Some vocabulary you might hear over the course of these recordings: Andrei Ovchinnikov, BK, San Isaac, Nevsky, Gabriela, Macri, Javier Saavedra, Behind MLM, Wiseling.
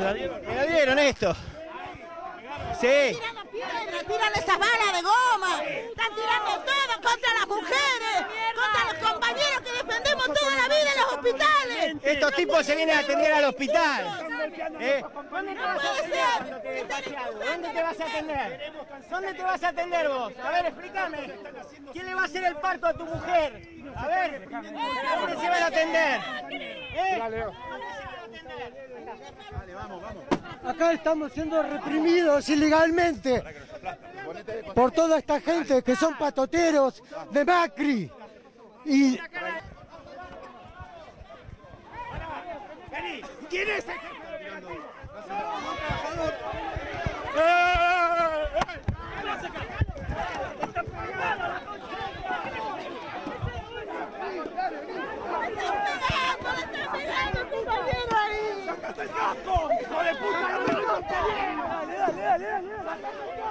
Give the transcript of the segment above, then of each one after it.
¿Me la dieron esto? Sí. Están tirando piedras, tiran esas balas de goma, están tirando todo contra las mujeres, contra los compañeros que defendemos toda la vida en los hospitales. Estos tipos se vienen a atender al hospital. ¿Dónde te vas a atender? ¿Dónde te vas a atender? ¿Dónde te vas a atender vos? A ver, explícame. ¿Quién le va a hacer el parto a tu mujer? A ver, ¿dónde se van a atender? Dale, vamos, vamos. Acá estamos siendo reprimidos ilegalmente por toda esta gente que son patoteros de Macri. Y... ¿Quién es el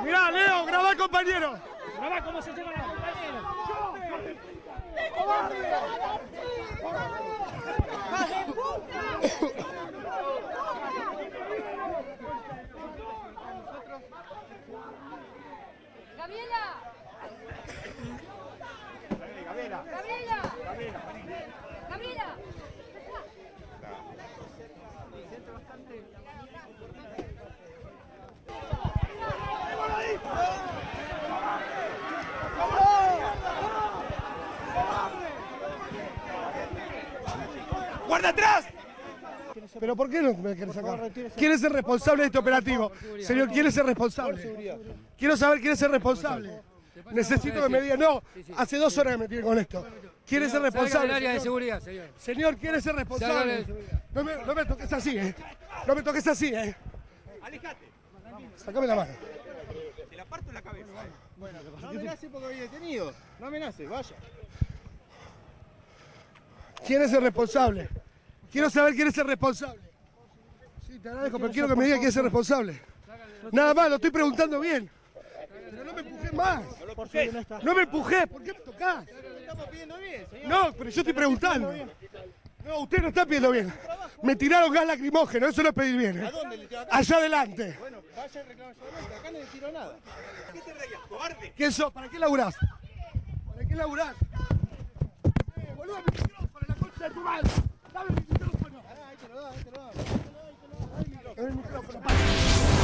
Mirá, Leo, grabá al compañero. Grabá cómo se llevan los compañeros. Gabriela. Gabriela. Gabriela. Gabriela. ¡Guarda atrás! ¿Pero por qué no me quieren sacar? ¿Quién es el responsable de este operativo? Señor, ¿quién es el responsable? Quiero saber quién es el responsable. Necesito que me diga. No, hace 2 horas que me tienen con esto. ¿Quién es el responsable? Del área de seguridad, señor. Señor, ¿quién es el responsable? No me toques así, ¿eh? No me toques así, ¿eh? Alejate. Sácame la mano. Te la parto en la cabeza. Bueno, no amenace porque había detenido. No amenace, vaya. ¿Quién es el responsable? Quiero saber quién es el responsable. Sí, te agradezco, pero quiero que me diga quién es el responsable. Nada más, lo estoy preguntando bien. Pero no me empujés más. No me empujés, ¿por qué me tocás? No, pero yo estoy preguntando. No, usted no está pidiendo bien. Me tiraron gas lacrimógeno, eso no es pedir bien. ¿A dónde le tiró? Allá adelante. Bueno, vaya y reclama yo adelante, acá no le tiró nada. ¿Para qué te reías, cobarde? ¿Quién sos? ¿Para qué laburás? ¿Para qué laburás? Boludo, mi micrófono, la concha de tu madre. Dame mi micrófono. Ahí te lo da, ahí te lo da. Dame mi micrófono,